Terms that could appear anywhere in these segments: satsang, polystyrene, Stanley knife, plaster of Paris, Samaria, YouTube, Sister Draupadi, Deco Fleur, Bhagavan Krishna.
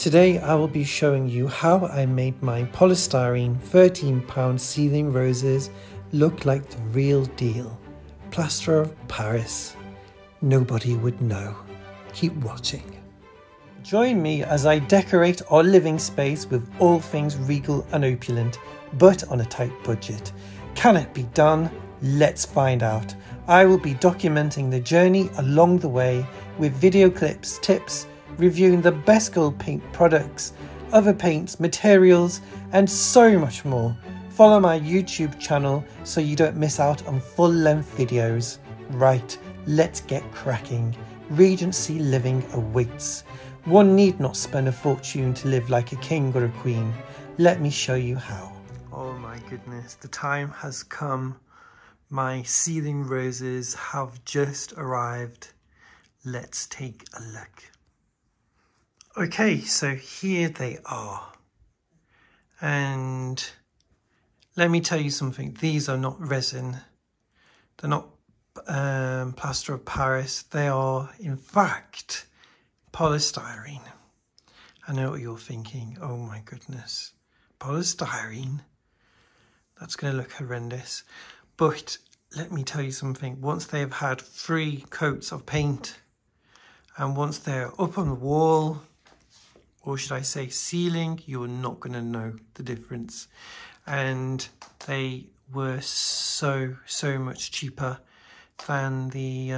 Today I will be showing you how I made my polystyrene 13-pound ceiling roses look like the real deal. Plaster of Paris. Nobody would know. Keep watching. Join me as I decorate our living space with all things regal and opulent, but on a tight budget. Can it be done? Let's find out. I will be documenting the journey along the way with video clips, tips, reviewing the best gold paint products, other paints, materials, and so much more. Follow my YouTube channel so you don't miss out on full-length videos. Right, let's get cracking. Regency living awaits. One need not spend a fortune to live like a king or a queen. Let me show you how. Oh my goodness, the time has come. My ceiling roses have just arrived. Let's take a look. Okay, so here they are, and let me tell you something, these are not resin, they're not plaster of Paris, they are in fact polystyrene. I know what you're thinking, oh my goodness, polystyrene, that's going to look horrendous, but let me tell you something, once they have had 3 coats of paint, and once they're up on the wall, or should I say ceiling, you are not going to know the difference. And they were so much cheaper than the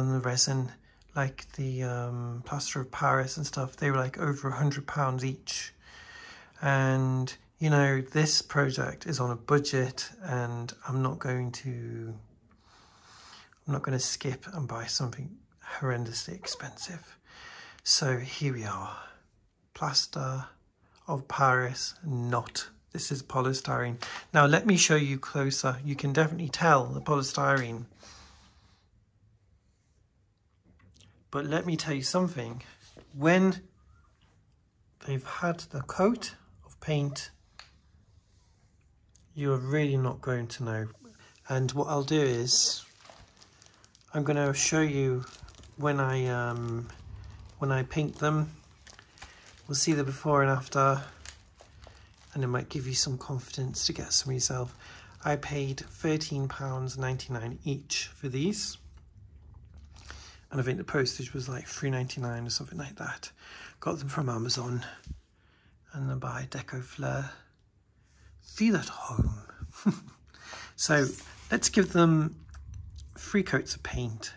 resin, like the plaster of Paris and stuff. They were like over £100 each. And you know, this project is on a budget, and I'm not going to skip and buy something horrendously expensive. So here we are, plaster of Paris, not. This is polystyrene. Now let me show you closer. You can definitely tell the polystyrene. But let me tell you something. When they've had the coat of paint, you're really not going to know. And what I'll do is, I'm going to show you when I paint them. We'll see the before and after, and it might give you some confidence to get some yourself. I paid £13.99 each for these, and I think the postage was like £3.99 or something like that. Got them from Amazon and then by Deco Fleur. Feel at home. So let's give them 3 coats of paint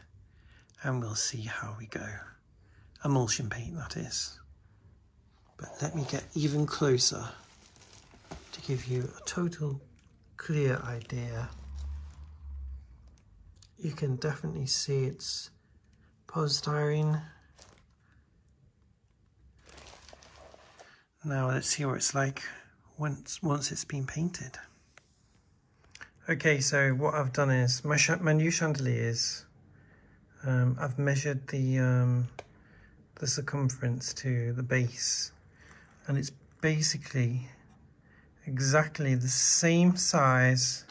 and we'll see how we go. Emulsion paint, that is. But let me get even closer to give you a total clear idea. You can definitely see it's polystyrene. Now let's see what it's like once it's been painted. Okay, so what I've done is my new chandeliers, I've measured the circumference to the base, and it's basically exactly the same size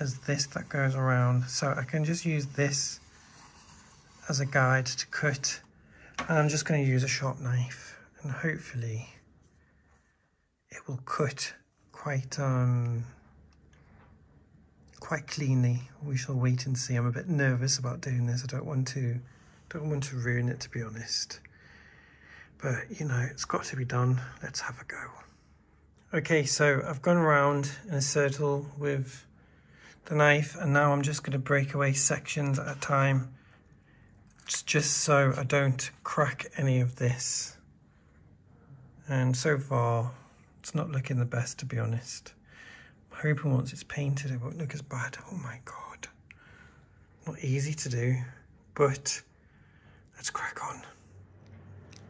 as this that goes around, so I can just use this as a guide to cut, and I'm just going to use a sharp knife and hopefully it will cut quite cleanly. We shall wait and see. I'm a bit nervous about doing this. I don't want to ruin it, to be honest, but you know, it's got to be done. Let's have a go. Okay, so I've gone around in a circle with the knife, and now I'm just going to break away sections at a time, just so I don't crack any of this. And so far it's not looking the best, to be honest. I'm hoping once it's painted it won't look as bad. Oh my god, not easy to do, but let's crack on.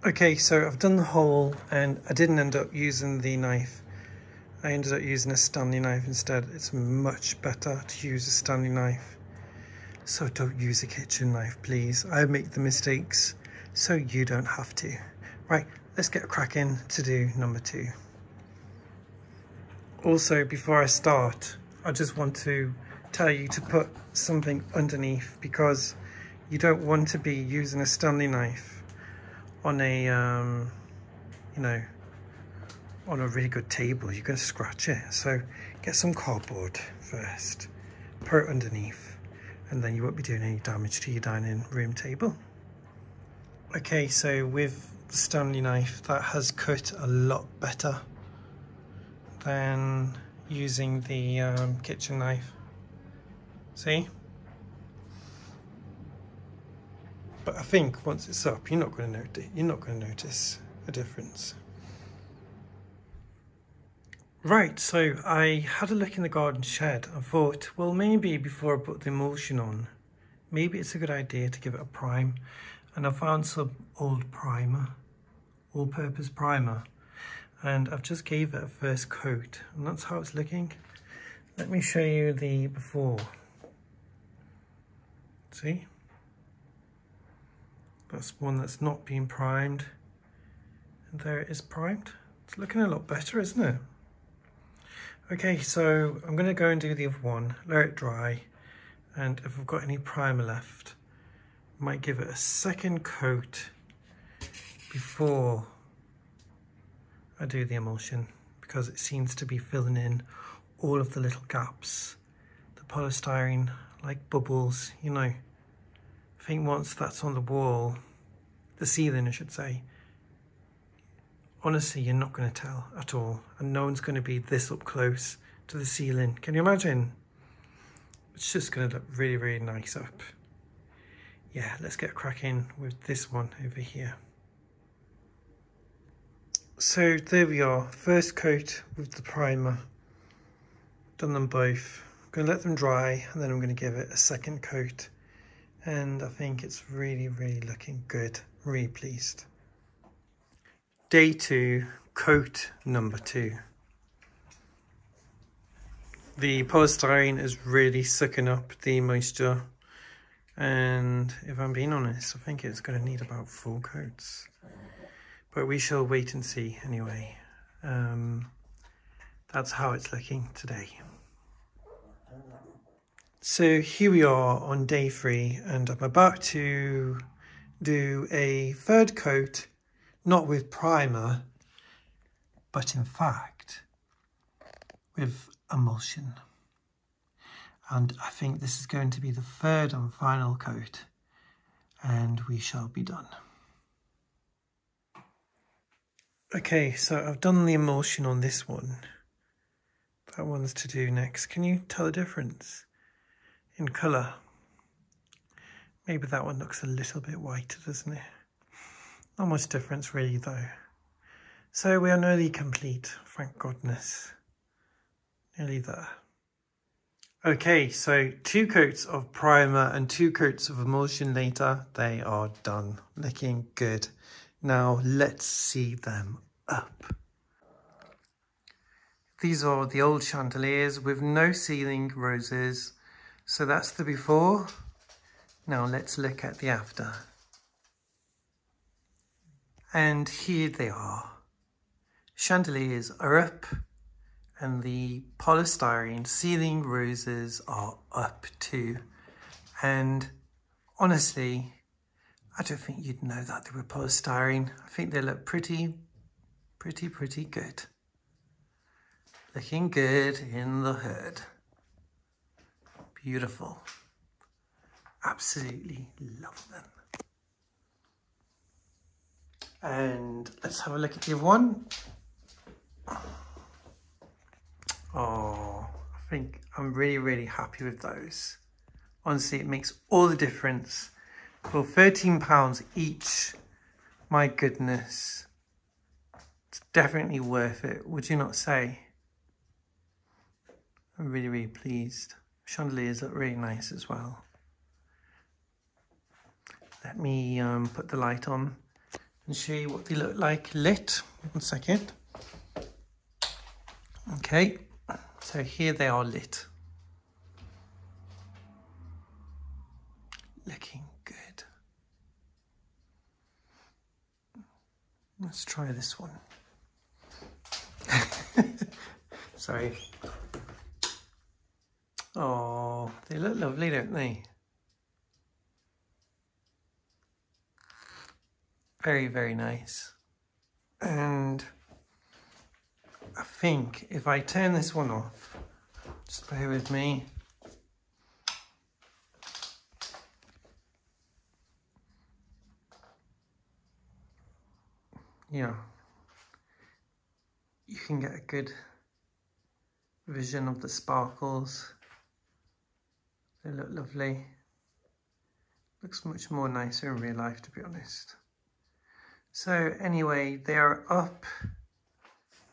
Okay, so I've done the hole, and I didn't end up using the knife. I ended up using a Stanley knife instead. It's much better to use a Stanley knife, so don't use a kitchen knife, please. I make the mistakes so you don't have to. Right, let's get cracking to do number 2. Also, before I start, I just want to tell you to put something underneath, because you don't want to be using a Stanley knife on a you know, on a really good table, you're going to scratch it. So get some cardboard first, put it underneath, and then you won't be doing any damage to your dining room table. Okay, so with the Stanley knife, that has cut a lot better than using the kitchen knife. See? But I think once it's up, you're not going to notice. You're not going to notice a difference. Right, so I had a look in the garden shed and thought, well, maybe before I put the emulsion on, maybe it's a good idea to give it a prime. And I found some old primer, all-purpose primer, and I've just gave it a first coat, and that's how it's looking. Let me show you the before. See? That's one that's not been primed, and there it is primed. It's looking a lot better, isn't it? Okay, so I'm going to go and do the other one, let it dry, and if I've got any primer left, I might give it a second coat before I do the emulsion, because it seems to be filling in all of the little gaps, the polystyrene, like bubbles, you know. I think once that's on the wall, the ceiling I should say, honestly you're not going to tell at all, and no one's going to be this up close to the ceiling. Can you imagine? It's just going to look really, really nice up. Yeah, let's get cracking with this one over here. So there we are, first coat with the primer, done them both. I'm going to let them dry and then I'm going to give it a second coat. And I think it's really, really looking good. I'm really pleased. Day two, coat number two. The polystyrene is really sucking up the moisture. And if I'm being honest, I think it's going to need about 4 coats. But we shall wait and see anyway. That's how it's looking today. So here we are on day 3, and I'm about to do a third coat, not with primer, but in fact with emulsion. And I think this is going to be the third and final coat, and we shall be done. Okay, so I've done the emulsion on this one. That one's to do next. Can you tell the difference? In colour, maybe that one looks a little bit whiter, doesn't it? Not much difference really though. So we are nearly complete, thank goodness. Nearly there. Okay, so 2 coats of primer and 2 coats of emulsion later, they are done, looking good. Now let's see them up. These are the old chandeliers with no ceiling roses. So that's the before. Now let's look at the after. And here they are. Chandeliers are up and the polystyrene ceiling roses are up too. And honestly, I don't think you'd know that they were polystyrene. I think they look pretty good. Looking good in the hood. Beautiful. Absolutely love them. And let's have a look at the other one. Oh, I think I'm really, really happy with those. Honestly, it makes all the difference. For £13 each, my goodness. It's definitely worth it, would you not say? I'm really, really pleased. Chandeliers look really nice as well. Let me put the light on and show you what they look like lit. One second. Okay, so here they are lit. Looking good. Let's try this one. Sorry. Oh, they look lovely, don't they? Very, very nice. And I think if I turn this one off, just bear with me. Yeah, you can get a good vision of the sparkles. They look lovely. Looks much more nicer in real life, to be honest. So anyway, they are up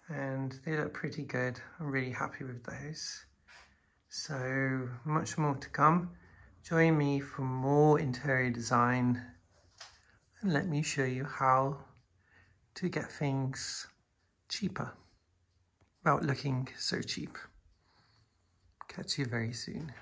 and they look pretty good. I'm really happy with those. So much more to come. Join me for more interior design and let me show you how to get things cheaper without looking so cheap. Catch you very soon.